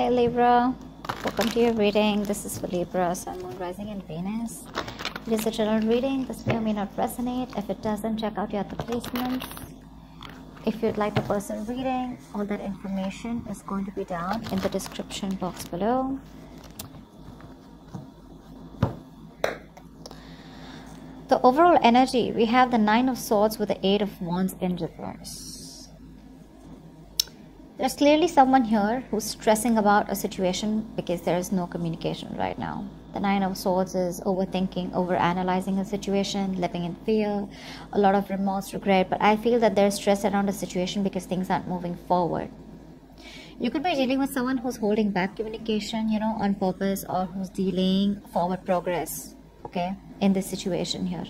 Hey Libra, welcome to your reading. This is for Libra, Sun, Moon, Rising, and Venus. It is a general reading. This video may not resonate. If it doesn't, check out your other placements. If you'd like the person reading, all that information is going to be down in the description box below. The overall energy, we have the Nine of Swords with the Eight of Wands in reverse. There's clearly someone here who's stressing about a situation because there is no communication right now. The Nine of Swords is overthinking, overanalyzing a situation, living in fear, a lot of remorse, regret. But I feel that there's stress around a situation because things aren't moving forward. You could be dealing with someone who's holding back communication, on purpose, or who's delaying forward progress, okay, in this situation here.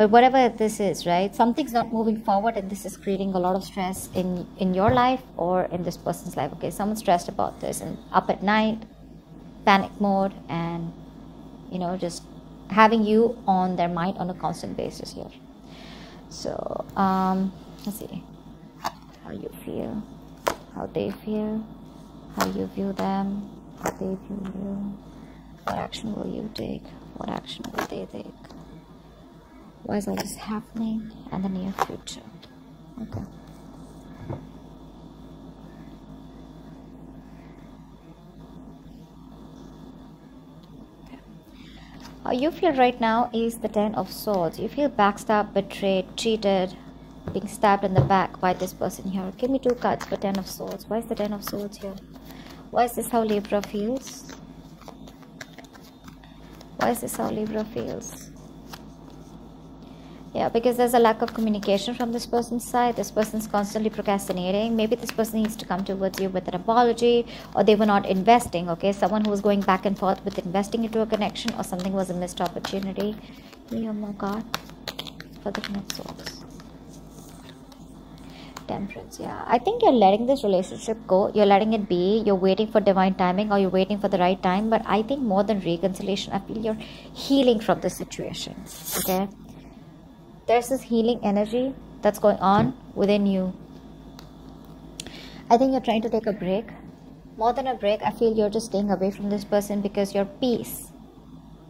But whatever this is, right, something's not moving forward, and this is creating a lot of stress in your life or in this person's life. Okay, someone's stressed about this and up at night, panic mode, and, just having you on their mind on a constant basis here. So, let's see how you feel, how they feel, how you view them, how they view you. What action will you take? What action will they take? Why is all this happening in the near future? Okay. How you feel right now is the Ten of Swords. You feel backstabbed, betrayed, cheated, being stabbed in the back by this person here. Give me two cards for Ten of Swords. Why is the Ten of Swords here? Why is this how Libra feels? Why is this how Libra feels? Yeah, because there's a lack of communication from this person's side. This person's constantly procrastinating. Maybe this person needs to come towards you with an apology, or they were not investing, okay? Someone who was going back and forth with investing into a connection, or something was a missed opportunity. Give me one more card for the next source. Temperance, yeah. I think you're letting this relationship go. You're letting it be. You're waiting for divine timing, or you're waiting for the right time. But I think more than reconciliation, I feel you're healing from this situation, okay? There's this healing energy that's going on within you. I think you're trying to take a break. More than a break, I feel you're just staying away from this person because your peace,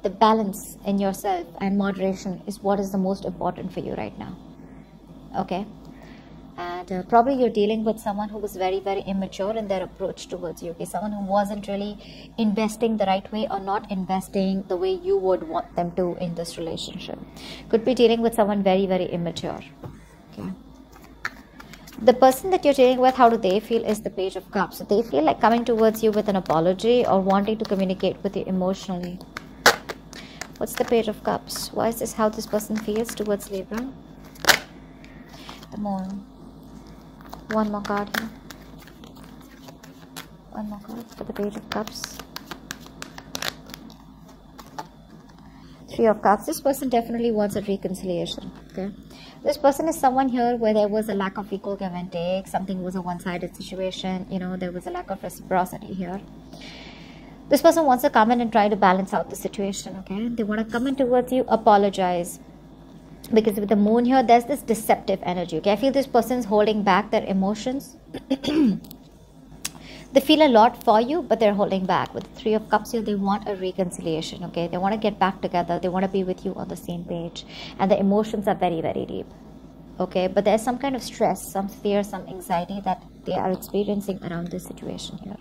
the balance in yourself and moderation is what is the most important for you right now. Okay? And probably you're dealing with someone who was very, very immature in their approach towards you. Okay? Someone who wasn't really investing the right way, or not investing the way you would want them to in this relationship. Could be dealing with someone very, very immature. Okay. The person that you're dealing with, how do they feel, is the Page of Cups. So they feel like coming towards you with an apology or wanting to communicate with you emotionally. What's the Page of Cups? Why is this how this person feels towards Libra? The Moon. One more card here. One more card for the Page of Cups. Three of Cups. This person definitely wants a reconciliation. Okay. This person is someone here where there was a lack of equal give and take. Something was a one-sided situation. There was a lack of reciprocity here. This person wants to come in and try to balance out the situation. Okay. They want to come in towards you, apologize. Because with the Moon here, there's this deceptive energy. Okay? I feel this person's holding back their emotions. They feel a lot for you, but they're holding back. With the Three of Cups here, they want a reconciliation. Okay? They want to get back together. They want to be with you on the same page. And the emotions are very, very deep. Okay? But there's some kind of stress, some fear, some anxiety that they are experiencing around this situation here.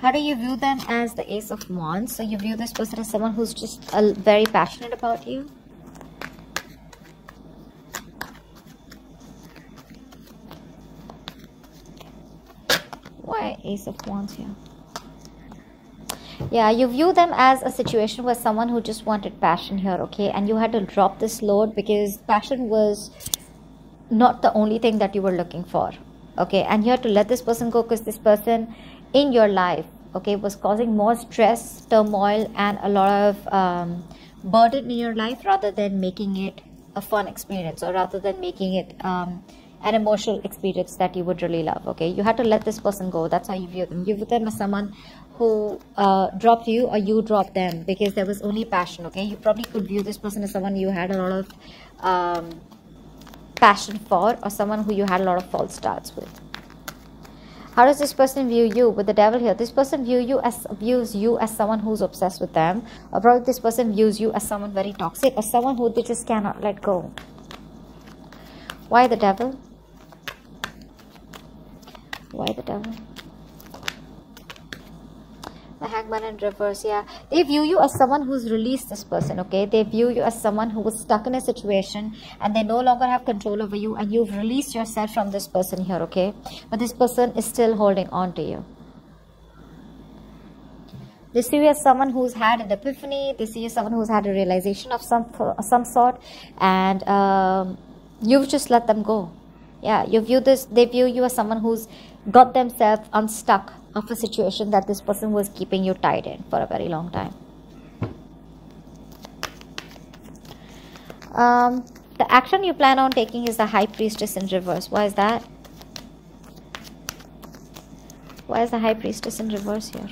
How do you view them? As the Ace of Wands. So you view this person as someone who's just very passionate about you. Why Ace of Wands here? Yeah, you view them as a situation where someone who just wanted passion here, okay? And you had to drop this load because passion was not the only thing that you were looking for, okay? And you had to let this person go because this person in your life, okay, was causing more stress, turmoil, and a lot of burden in your life, rather than making it a fun experience, or rather than making it an emotional experience that you would really love, okay? You had to let this person go. That's how you view them. You view them as someone who dropped you, or you dropped them, because there was only passion, okay? You probably could view this person as someone you had a lot of passion for, or someone who you had a lot of false starts with. How does this person view you? With the devil here, this person views you as someone who's obsessed with them, or probably this person views you as someone very toxic, or someone who they just cannot let go. Why the devil? Why the devil? The Hangman in reverse, yeah. They view you as someone who's released this person, okay? They view you as someone who was stuck in a situation and they no longer have control over you, and you've released yourself from this person here, okay? But this person is still holding on to you. They see you as someone who's had an epiphany. They see you as someone who's had a realization of some sort, and you've just let them go. Yeah, you view this. They view you as someone who's got themselves unstuck of a situation that this person was keeping you tied in for a very long time. The action you plan on taking is the High Priestess in reverse. Why is that? Why is the High Priestess in reverse here?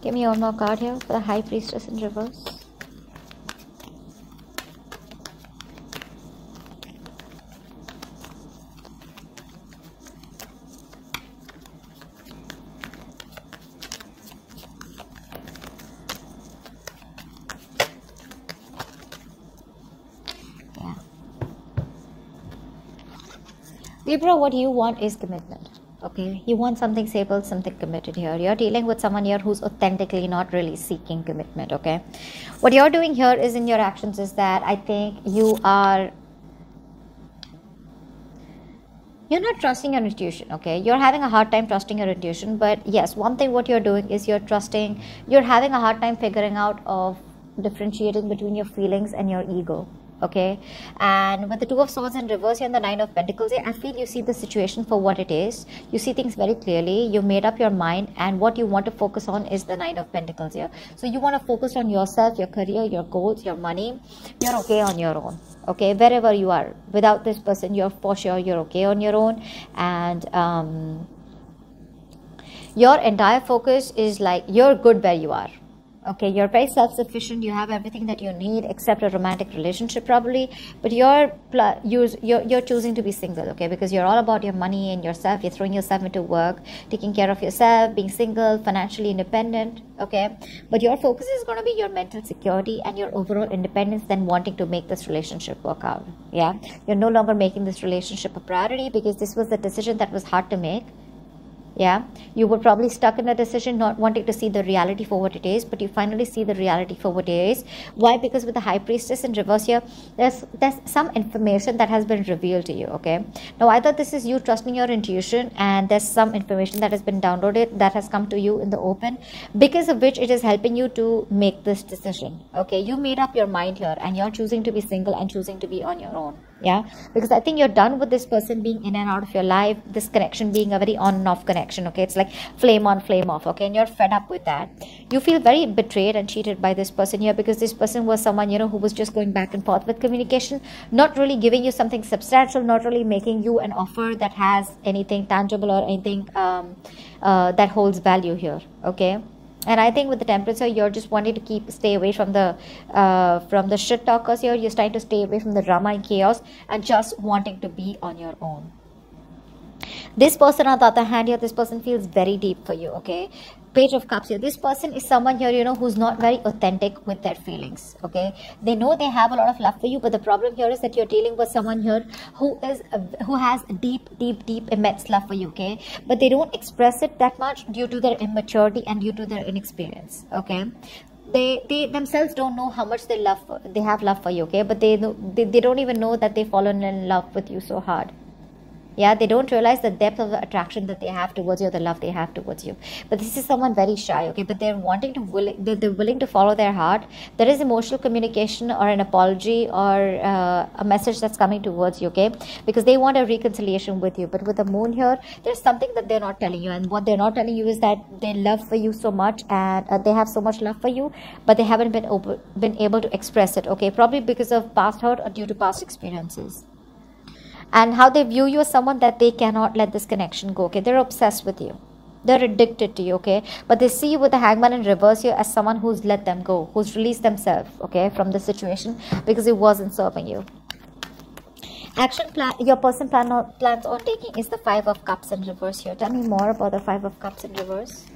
Give me one more card here for the High Priestess in reverse. Yeah. Libra, what you want is commitment. Okay, you want something stable, something committed here. You're dealing with someone here who's authentically not really seeking commitment, okay? What you're doing here is, in your actions, is that I think you're not trusting your intuition, okay? You're having a hard time trusting your intuition, but yes, one thing what you're doing is you're having a hard time figuring out of differentiating between your feelings and your ego. Okay, and with the Two of Swords in reverse here and the Nine of Pentacles, I feel you see the situation for what it is. You see things very clearly. You've made up your mind, and what you want to focus on is the Nine of Pentacles here. So you want to focus on yourself, your career, your goals, your money. You're okay on your own. Okay, wherever you are, without this person, you're for sure you're okay on your own, and your entire focus is like you're good where you are. Okay, you're very self-sufficient, you have everything that you need except a romantic relationship probably, but you're choosing to be single, okay, because you're all about your money and yourself, you're throwing yourself into work, taking care of yourself, being single, financially independent, okay, but your focus is going to be your mental security and your overall independence than wanting to make this relationship work out, yeah, you're no longer making this relationship a priority because this was the decision that was hard to make. Yeah, you were probably stuck in a decision, not wanting to see the reality for what it is, but you finally see the reality for what it is. Why? Because with the High Priestess in reverse here, there's some information that has been revealed to you, okay? Now, either this is you trusting your intuition and there's some information that has been downloaded that has come to you in the open, because of which it is helping you to make this decision, okay? You made up your mind here and you're choosing to be single and choosing to be on your own, yeah? Because I think you're done with this person being in and out of your life, this connection being a very on and off connection. Okay, it's like flame on, flame off, okay, and you're fed up with that. You feel very betrayed and cheated by this person here, because this person was someone, you know, who was just going back and forth with communication, not really giving you something substantial, not really making you an offer that has anything tangible or anything that holds value here, okay. And I think with the Temperance, you're just wanting to stay away from the shit talkers here. You're trying to stay away from the drama and chaos and just wanting to be on your own. This person, on the other hand here, this person feels very deep for you, okay? Page of Cups here. This person is someone here, you know, who's not very authentic with their feelings, okay? They know they have a lot of love for you, but the problem here is that you're dealing with someone here who has deep, immense love for you, okay? But they don't express it that much due to their immaturity and due to their inexperience, okay? They themselves don't know how much they have love for you, okay? But they don't even know that they've fallen in love with you so hard. Yeah, they don't realize the depth of the attraction that they have towards you, or the love they have towards you. But this is someone very shy, okay? But they're willing to follow their heart. There is emotional communication or an apology or a message that's coming towards you, okay? Because they want a reconciliation with you. But with the Moon here, there's something that they're not telling you. And what they're not telling you is that they love for you so much and they have so much love for you, but they haven't been able to express it, okay? Probably because of past hurt or due to past experiences. And how they view you as someone that they cannot let this connection go, okay? They're obsessed with you, They're addicted to you, okay? But they see you with the hangman and reverse you as someone who's let them go, who's released themselves, okay, from the situation because it wasn't serving you. Action plan, your person plans on taking is the Five of Cups in reverse here. Tell me more about the Five of Cups in reverse.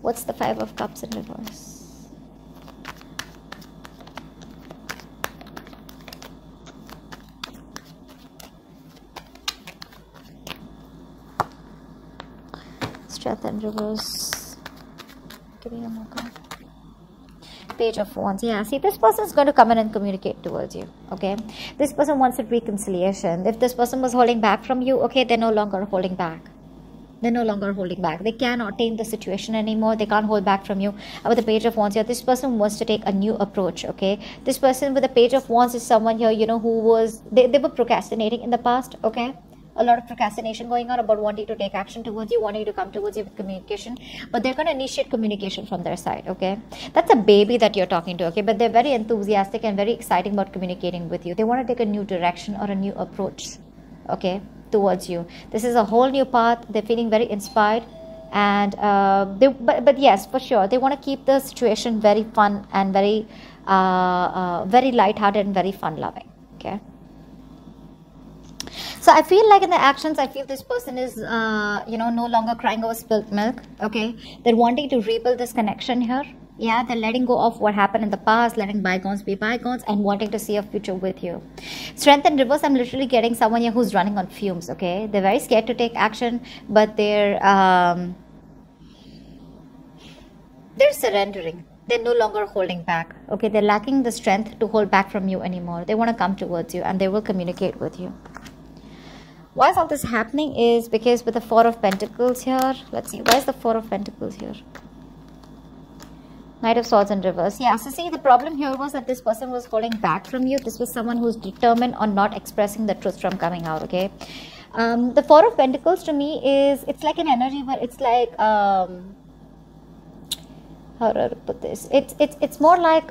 What's the Five of Cups in reverse? Strength in reverse. Give me one more card. Page of Wands. Yeah, see, this person is going to come in and communicate towards you, okay? This person wants a reconciliation. If this person was holding back from you, okay, they're no longer holding back. They're no longer holding back. They cannot tame the situation anymore. They can't hold back from you. With the Page of Wands here, this person wants to take a new approach, okay? This person with the Page of Wands is someone here, you know, who was... They were procrastinating in the past, okay? A lot of procrastination going on about wanting to take action towards you, wanting to come towards you with communication, but they're going to initiate communication from their side, okay? That's a baby that you're talking to, okay? But they're very enthusiastic and very exciting about communicating with you. They want to take a new direction or a new approach, okay, towards you. This is a whole new path. They're feeling very inspired and but yes, for sure, they want to keep the situation very fun and very, very light-hearted and very fun-loving, okay? So I feel like in the actions, I feel this person is, you know, no longer crying over spilt milk, okay? They're wanting to rebuild this connection here. Yeah, they're letting go of what happened in the past, letting bygones be bygones and wanting to see a future with you. Strength in reverse, I'm literally getting someone here who's running on fumes, okay? They're very scared to take action, but they're surrendering. They're no longer holding back, okay? They're lacking the strength to hold back from you anymore. They want to come towards you and they will communicate with you. Why is all this happening is because with the Four of Pentacles here, let's see, why is the Four of Pentacles here? Knight of Swords in reverse. Yeah, so see, the problem here was that this person was holding back from you. This was someone who's determined on not expressing the truth from coming out, okay? The Four of Pentacles to me is, it's like an energy where it's like, how do I put this? It's more like...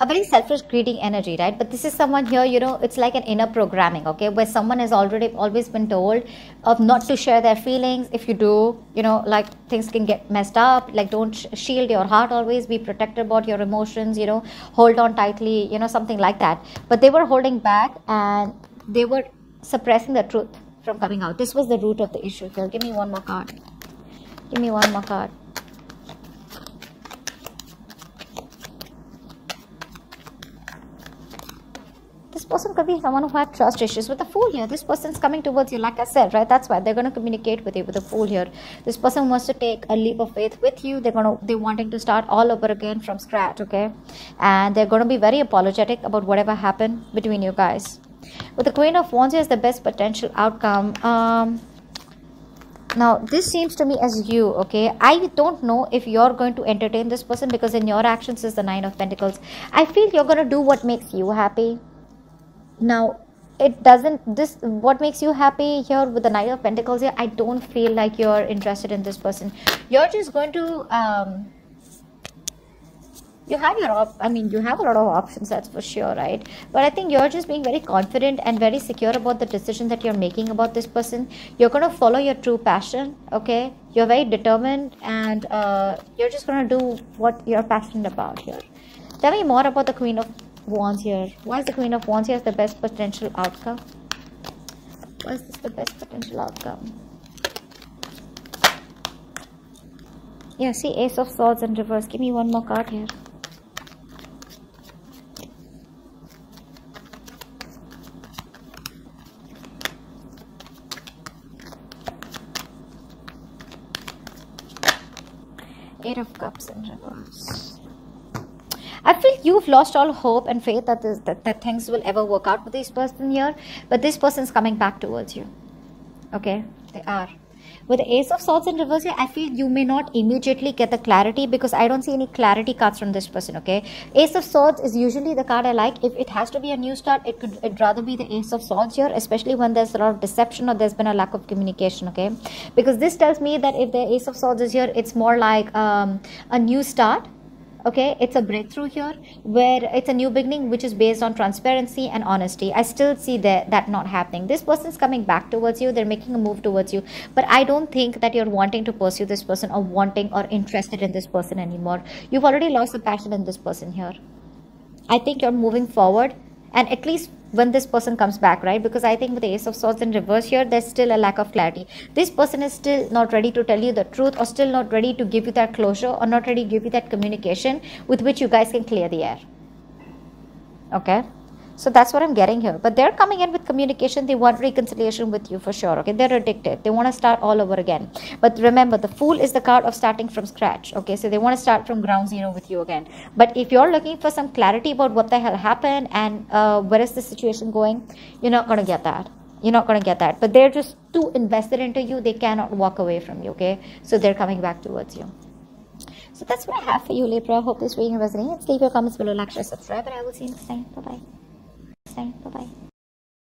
a very selfish, greedy energy, right? But this is someone here, you know, it's like an inner programming, okay? Where someone has always been told of not to share their feelings. If you do, you know, like things can get messed up. Like don't shield your heart always. Be protective about your emotions, you know, hold on tightly, you know, something like that. But they were holding back and they were suppressing the truth from coming out. This was the root of the issue here. Give me one more card. Give me one more card. This person could be someone who had trust issues with a Fool here. This person's coming towards you, like I said, right? That's why they're going to communicate with you with a Fool here. This person wants to take a leap of faith with you. They're wanting to start all over again from scratch, okay? And they're going to be very apologetic about whatever happened between you guys. With the Queen of Wands, here's the best potential outcome. Now, this seems to me as you, okay? I don't know if you're going to entertain this person because in your actions is the Nine of Pentacles. I feel you're going to do what makes you happy. Now, it doesn't, this, what makes you happy here with the Knight of Pentacles here, I don't feel like you're interested in this person. You're just going to, you have a lot of options, that's for sure, right? But I think you're just being very confident and very secure about the decision that you're making about this person. You're going to follow your true passion, okay? You're very determined and you're just going to do what you're passionate about here. Tell me more about the Queen of Wands here. Why is the Queen of Wands here the best potential outcome? Why is this the best potential outcome? Yeah, see, Ace of Swords in reverse. Give me one more card here. Eight of Cups in reverse. I feel you've lost all hope and faith that things will ever work out with this person here. But this person's coming back towards you. Okay? They are. With the Ace of Swords in reverse here, I feel you may not immediately get the clarity because I don't see any clarity cards from this person, okay? Ace of Swords is usually the card I like. If it has to be a new start, it'd rather be the Ace of Swords here, especially when there's a lot of deception or there's been a lack of communication, okay? Because this tells me that if the Ace of Swords is here, it's more like a new start. Okay, it's a breakthrough here where it's a new beginning which is based on transparency and honesty. I still see that not happening. This person's coming back towards you, they're making a move towards you, but I don't think that you're wanting to pursue this person or wanting or interested in this person anymore. You've already lost the passion in this person here. I think you're moving forward, and at least when this person comes back, right? Because I think with the Ace of Swords in reverse here, there's still a lack of clarity. This person is still not ready to tell you the truth, or still not ready to give you that closure, or not ready to give you that communication with which you guys can clear the air. Okay, so that's what I'm getting here. But they're coming in with communication. They want reconciliation with you for sure. Okay, they're addicted. They want to start all over again. But remember, the Fool is the card of starting from scratch. Okay, so they want to start from ground zero with you again. But if you're looking for some clarity about what the hell happened and where is the situation going, you're not going to get that. You're not going to get that. But they're just too invested into you. They cannot walk away from you. Okay, so they're coming back towards you. So that's what I have for you, Libra. I hope this reading resonates. Leave your comments below, like, share, subscribe, and I will see you next time. Bye-bye. Bye-bye.